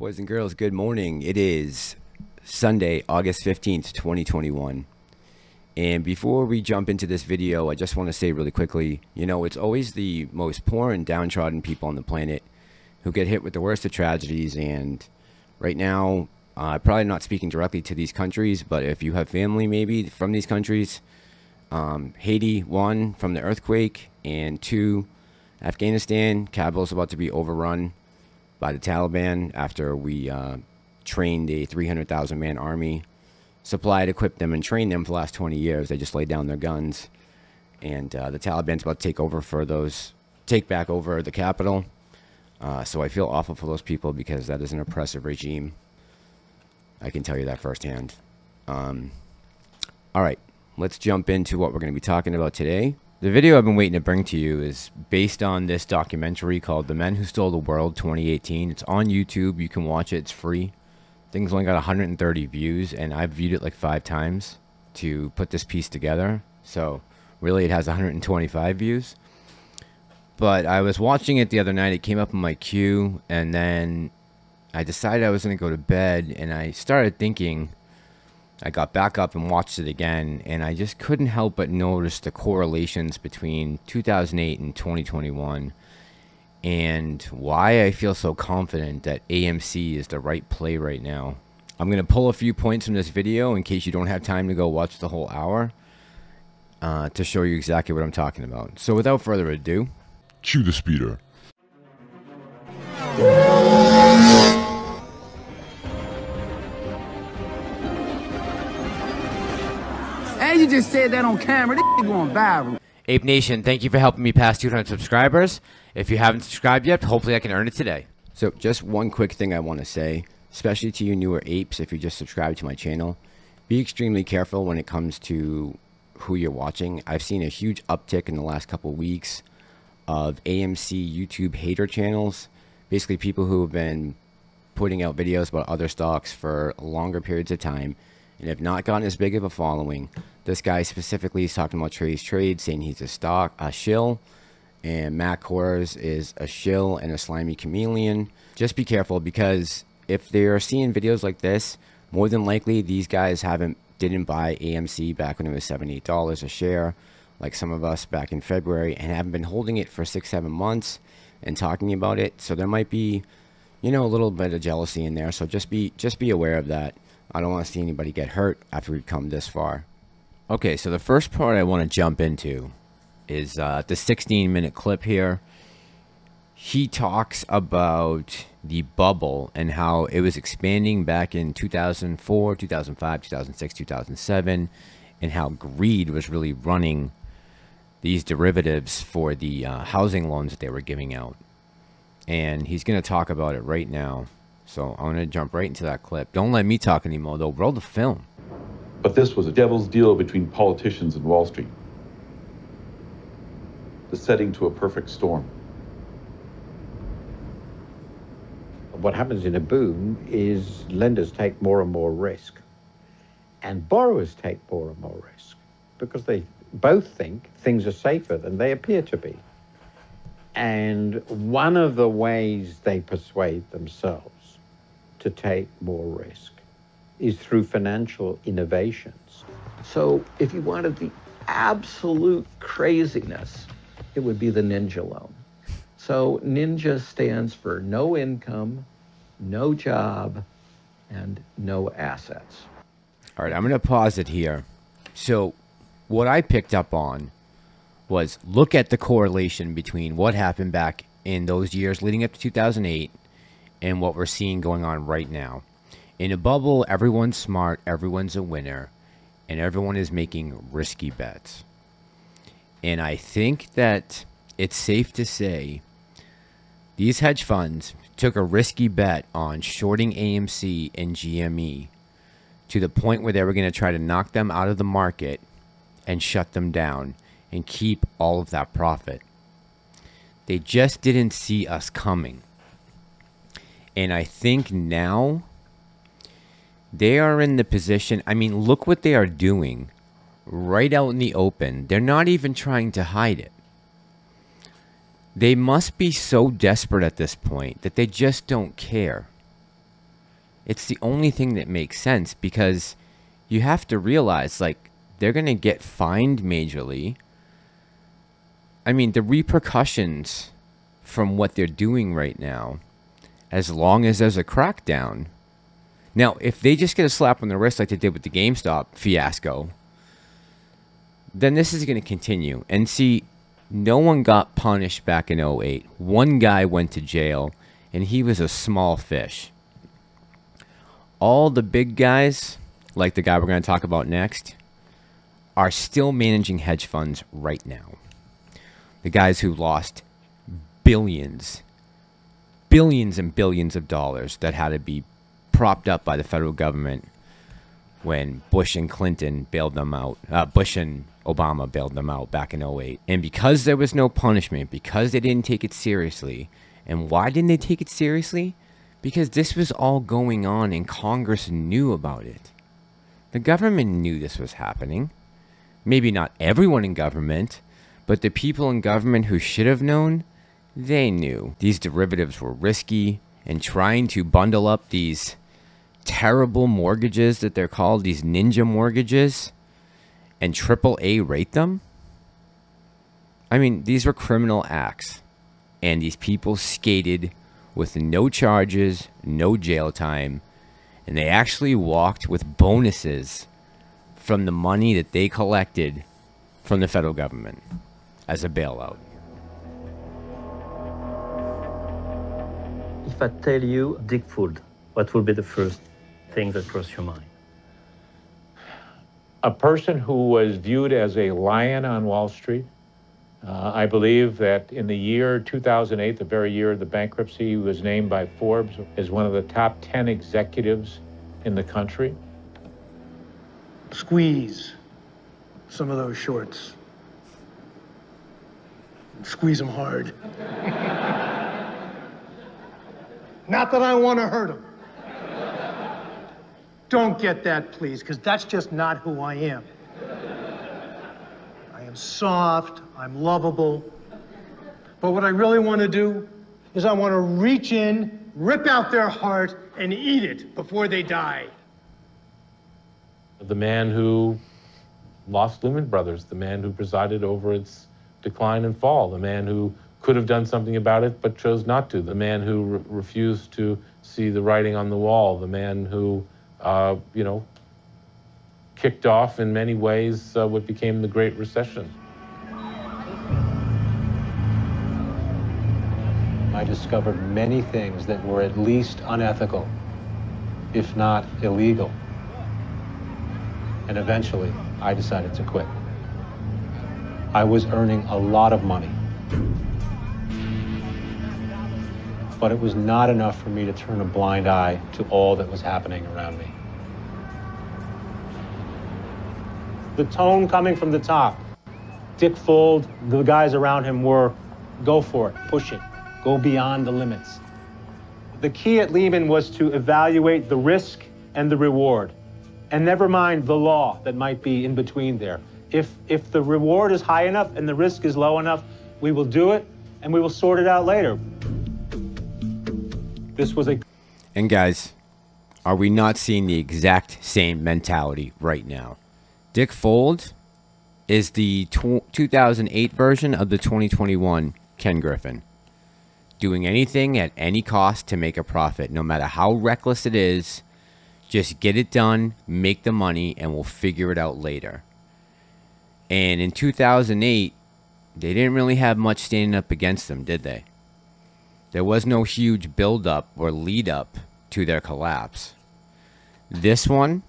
Boys and girls, good morning. It is Sunday, August 15th, 2021. And before we jump into this video, I just want to say really quickly, you know, it's always the most poor and downtrodden people on the planet who get hit with the worst of tragedies. And right now, probably not speaking directly to these countries, but if you have family maybe from these countries, Haiti, one, from the earthquake, and two, Afghanistan, Kabul is about to be overrun by the Taliban after we trained a 300,000 man army, supplied, equipped them, and trained them for the last 20 years. They just laid down their guns, and the Taliban's about to take back over the capital. So I feel awful for those people because that is an oppressive regime. I can tell you that firsthand. All right, let's jump into what we're going to be talking about today. The video I've been waiting to bring to you is based on this documentary called The Men Who Stole the World 2018. It's on YouTube. You can watch it. It's free. Thing's only got 130 views, and I've viewed it like 5 times to put this piece together. So really it has 125 views. But I was watching it the other night. It came up in my queue, and then I decided I was going to go to bed, and I started thinking. I got back up and watched it again, and I just couldn't help but notice the correlations between 2008 and 2021 and why I feel so confident that AMC is the right play right now. I'm going to pull a few points from this video in case you don't have time to go watch the whole hour to show you exactly what I'm talking about. So without further ado, chew the speeder. You just said that on camera. This going viral. Ape Nation, thank you for helping me pass 200 subscribers. If you haven't subscribed yet, hopefully I can earn it today. So just one quick thing I want to say, especially to you newer apes, if you just subscribe to my channel, be extremely careful when it comes to who you're watching. I've seen a huge uptick in the last couple weeks of AMC YouTube hater channels, basically people who have been putting out videos about other stocks for longer periods of time and have not gotten as big of a following. This guy specifically is talking about Trey's Trades, saying he's a shill, and Matt Kohrs is a shill and a slimy chameleon. Just be careful, because if they're seeing videos like this, more than likely these guys didn't buy AMC back when it was $78 a share, like some of us back in February, and haven't been holding it for 6, 7 months and talking about it. So there might be, you know, a little bit of jealousy in there. So just be aware of that. I don't want to see anybody get hurt after we've come this far. Okay, so the first part I want to jump into is the 16-minute clip here. He talks about the bubble and how it was expanding back in 2004, 2005, 2006, 2007, and how greed was really running these derivatives for the housing loans that they were giving out. And he's going to talk about it right now. So I'm going to jump right into that clip. Don't let me talk anymore, though. Roll the film. But this was a devil's deal between politicians and Wall Street. The setting to a perfect storm. What happens in a boom is lenders take more and more risk. And borrowers take more and more risk. Because they both think things are safer than they appear to be. And one of the ways they persuade themselves to take more risk is through financial innovations. So if you wanted the absolute craziness, it would be the NINJA loan. So NINJA stands for no income, no job, and no assets. All right, I'm going to pause it here. So what I picked up on was, look at the correlation between what happened back in those years leading up to 2008 and what we're seeing going on right now. In a bubble, everyone's smart, everyone's a winner, and everyone is making risky bets. And I think that it's safe to say these hedge funds took a risky bet on shorting AMC and GME to the point where they were going to try to knock them out of the market and shut them down and keep all of that profit. They just didn't see us coming. And I think now they are in the position, I mean, look what they are doing right out in the open. They're not even trying to hide it. They must be so desperate at this point that they just don't care. It's the only thing that makes sense, because you have to realize, like, they're going to get fined majorly. I mean, the repercussions from what they're doing right now, as long as there's a crackdown. Now, if they just get a slap on the wrist like they did with the GameStop fiasco, then this is going to continue. And see, no one got punished back in 2008. One guy went to jail, and he was a small fish. All the big guys, like the guy we're going to talk about next, are still managing hedge funds right now. The guys who lost billions, billions and billions of dollars that had to be propped up by the federal government when Bush and Clinton bailed them out, Bush and Obama bailed them out back in 2008. And because there was no punishment, because they didn't take it seriously. And why didn't they take it seriously? Because this was all going on and Congress knew about it. The government knew this was happening. Maybe not everyone in government, but the people in government who should have known, they knew. These derivatives were risky, and trying to bundle up these terrible mortgages that they're called, these NINJA mortgages, and AAA rate them? I mean, these were criminal acts. And these people skated with no charges, no jail time, and they actually walked with bonuses from the money that they collected from the federal government as a bailout. If I tell you Dick Fuld, what will be the first thing that crossed your mind? A person who was viewed as a lion on Wall Street. I believe that in the year 2008, the very year of the bankruptcy, he was named by Forbes as one of the top 10 executives in the country. Squeeze some of those shorts. Squeeze them hard. Not that I want to hurt him. Don't get that, please, because that's just not who I am. I'm soft, I'm lovable, but what I really want to do is I want to reach in, rip out their heart, and eat it before they die. The man who lost Lehman Brothers, the man who presided over its decline and fall, the man who could have done something about it but chose not to, the man who refused to see the writing on the wall, the man who, you know, kicked off in many ways what became the Great Recession. I discovered many things that were at least unethical, if not illegal. And eventually, I decided to quit. I was earning a lot of money, but it was not enough for me to turn a blind eye to all that was happening around me. The tone coming from the top, Dick Fuld, the guys around him were, go for it, push it, go beyond the limits. The key at Lehman was to evaluate the risk and the reward, and never mind the law that might be in between there. If the reward is high enough and the risk is low enough, we will do it, and we will sort it out later. This was a... And guys, are we not seeing the exact same mentality right now? Dick Fuld is the 2008 version of the 2021 Ken Griffin. Doing anything at any cost to make a profit, no matter how reckless it is, just get it done, make the money, and we'll figure it out later. And in 2008, they didn't really have much standing up against them, did they? There was no huge buildup or lead up to their collapse. This one,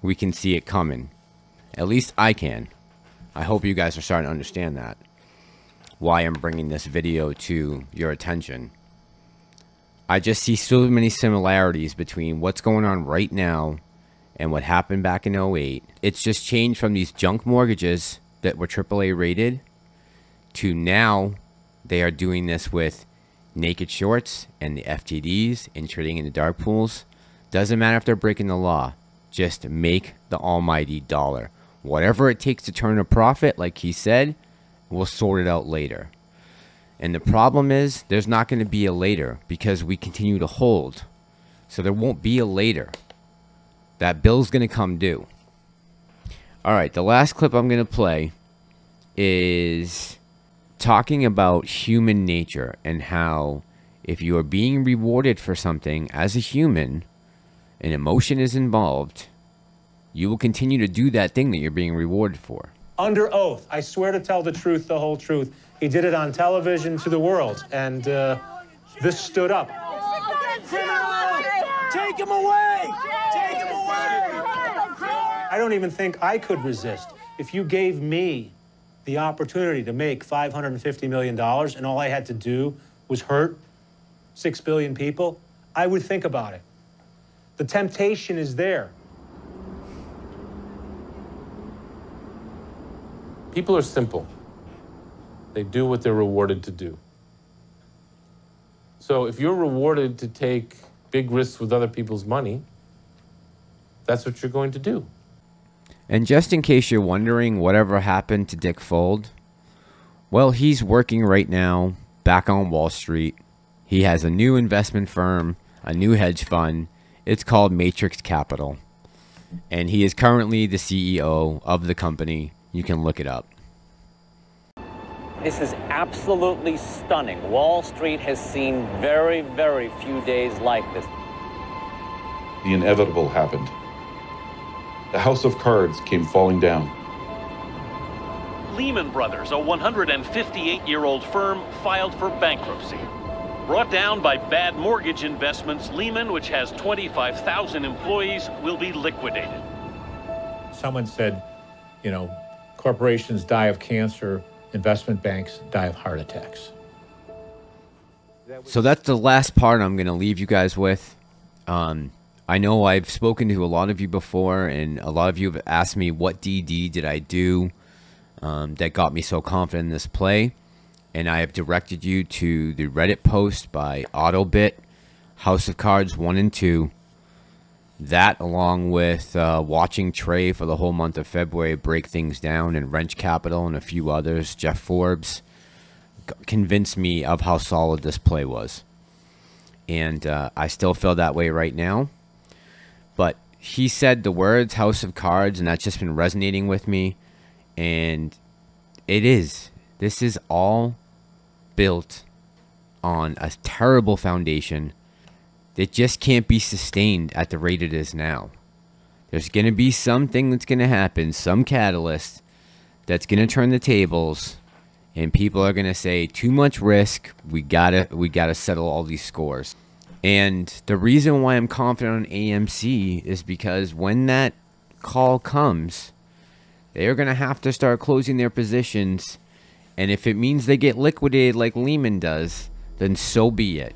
we can see it coming. At least I can. I hope you guys are starting to understand that. Why I'm bringing this video to your attention. I just see so many similarities between what's going on right now and what happened back in 2008. It's just changed from these junk mortgages that were AAA rated to now they are doing this with naked shorts and the FTDs and trading in the dark pools. Doesn't matter if they're breaking the law. Just make the almighty dollar. Whatever it takes to turn a profit, like he said, we'll sort it out later. And the problem is, there's not going to be a later because we continue to hold. So there won't be a later. That bill's going to come due. All right, the last clip I'm going to play is talking about human nature and how if you are being rewarded for something as a human, an emotion is involved, you will continue to do that thing that you're being rewarded for. Under oath, I swear to tell the truth, the whole truth. He did it on television to the world, and this stood up. Take him away! Take him away! I don't even think I could resist. If you gave me the opportunity to make $550 million and all I had to do was hurt 6 billion people, I would think about it. The temptation is there. People are simple. They do what they're rewarded to do. So if you're rewarded to take big risks with other people's money, that's what you're going to do. And just in case you're wondering whatever happened to Dick Fuld, well, he's working right now back on Wall Street. He has a new investment firm, a new hedge fund. It's called Matrix Capital. And he is currently the CEO of the company. You can look it up. This is absolutely stunning. Wall Street has seen very, very few days like this. The inevitable happened. The house of cards came falling down. Lehman Brothers, a 158-year-old firm, filed for bankruptcy. Brought down by bad mortgage investments, Lehman, which has 25,000 employees, will be liquidated. Someone said, you know, corporations die of cancer, investment banks die of heart attacks. So that's the last part I'm going to leave you guys with. I know I've spoken to a lot of you before, and a lot of you have asked me what DD did I do that got me so confident in this play. And I have directed you to the Reddit post by AutoBit, House of Cards 1 and 2. That, along with watching Trey for the whole month of February break things down, and Wrench Capital and a few others, Jeff Forbes, convinced me of how solid this play was. And I still feel that way right now. But he said the words House of Cards, and that's just been resonating with me. And it is. This is all built on a terrible foundation. It just can't be sustained at the rate it is now. There's going to be something that's going to happen, some catalyst that's going to turn the tables, and people are going to say, too much risk, we gotta settle all these scores. And the reason why I'm confident on AMC is because when that call comes, they're going to have to start closing their positions, and if it means they get liquidated like Lehman does, then so be it.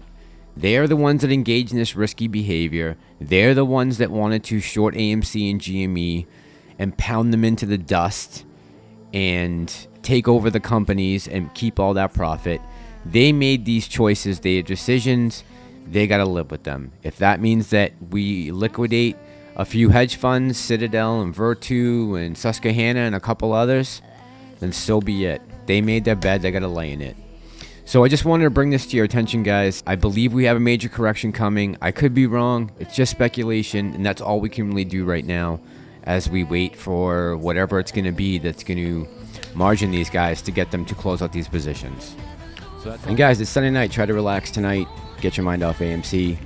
They're the ones that engage in this risky behavior. They're the ones that wanted to short AMC and GME and pound them into the dust and take over the companies and keep all that profit. They made these choices, their decisions. They got to live with them. If that means that we liquidate a few hedge funds, Citadel and Virtu and Susquehanna and a couple others, then so be it. They made their bed. They got to lay in it. So I just wanted to bring this to your attention, guys. I believe we have a major correction coming. I could be wrong. It's just speculation, and that's all we can really do right now as we wait for whatever it's going to be that's going to margin these guys to get them to close out these positions. And guys, it's Sunday night. Try to relax tonight. Get your mind off AMC.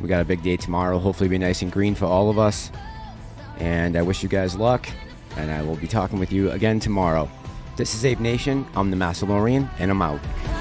We got a big day tomorrow. Hopefully it'll be nice and green for all of us. And I wish you guys luck, and I will be talking with you again tomorrow. This is Ape Nation. I'm the Massalorian, and I'm out.